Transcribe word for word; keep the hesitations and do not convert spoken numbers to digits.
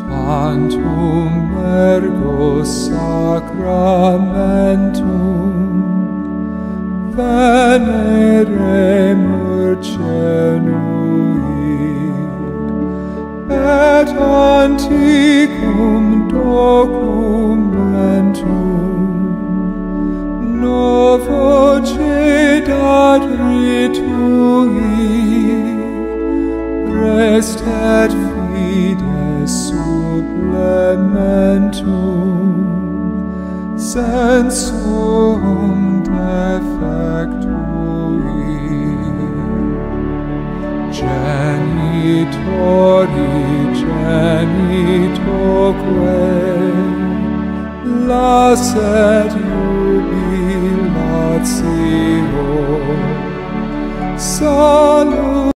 Tantum ergo sacramentum veneremur cenuit et antiquum documentum novo cedat ritui rest et fides supplementum sensum defectui genitori genitoque lasset jubilatio salus.